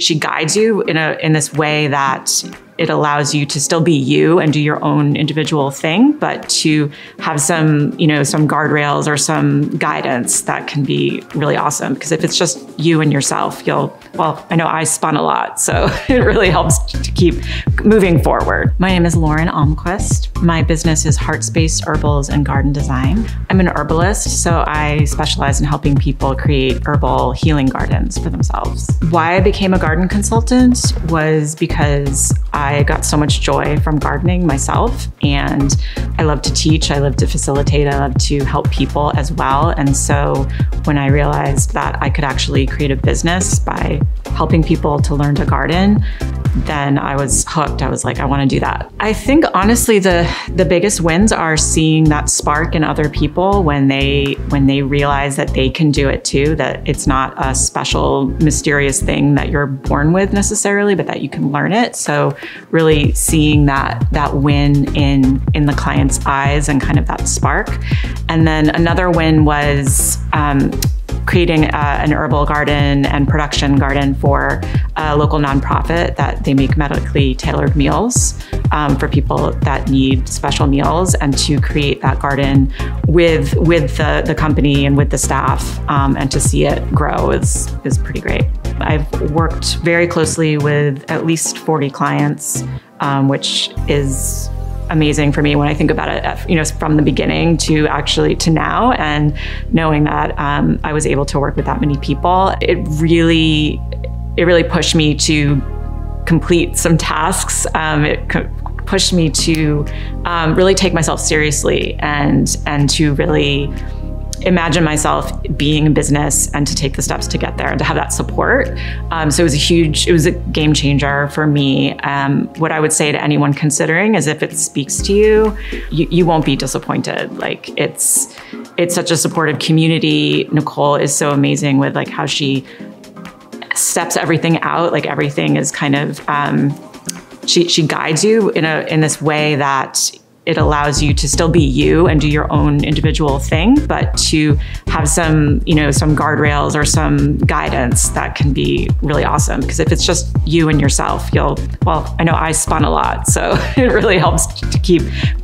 She guides you in this way that it allows you to still be you and do your own individual thing, but to have some, some guardrails or some guidance that can be really awesome. Because if it's just you and yourself, well, I know I spun a lot, so it really helps to keep moving forward. My name is Lauren Almquist. My business is Heartspace Herbals and Garden Design. I'm an herbalist, so I specialize in helping people create herbal healing gardens for themselves. Why I became a garden consultant was because I got so much joy from gardening myself, and I love to teach, I love to facilitate, I love to help people as well. And so when I realized that I could actually create a business by helping people to learn to garden, then I was hooked. I was like, I want to do that. I think honestly the biggest wins are seeing that spark in other people when they realize that they can do it too, that it's not a special mysterious thing that you're born with necessarily, but that you can learn it. So really seeing that win in the client's eyes and kind of that spark. And then another win was creating an herbal garden and production garden for a local nonprofit that they make medically tailored meals for people that need special meals, and to create that garden with the company and with the staff, and to see it grow is pretty great. I've worked very closely with at least 40 clients, which is amazing for me when I think about it, from the beginning to now, and knowing that I was able to work with that many people, it really pushed me to complete some tasks. It pushed me to really take myself seriously and to really imagine myself being in business and to take the steps to get there and to have that support. So it was a game changer for me. What I would say to anyone considering is, if it speaks to you, you won't be disappointed. Like it's such a supportive community. Nicole is so amazing with how she steps everything out. Like everything is kind of, she guides you in this way that it allows you to still be you and do your own individual thing, but to have some, some guardrails or some guidance that can be really awesome. Because if it's just you and yourself, well, I know I spun a lot, so it really helps to keep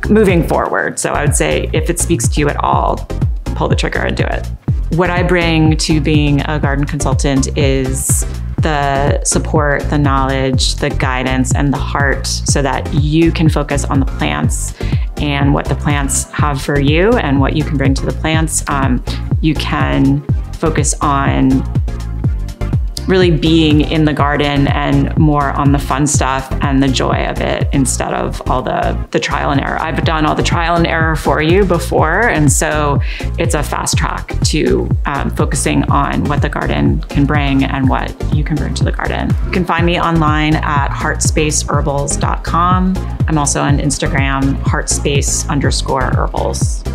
moving forward. So I would say, if it speaks to you at all, pull the trigger and do it. What I bring to being a garden consultant is the support, the knowledge, the guidance, and the heart, so that you can focus on the plants and what the plants have for you and what you can bring to the plants. You can focus on really being in the garden and more on the fun stuff and the joy of it, instead of all the trial and error. I've done all the trial and error for you before, and so it's a fast track to focusing on what the garden can bring and what you can bring to the garden. You can find me online at heartspaceherbals.com. I'm also on Instagram, heartspace_herbals.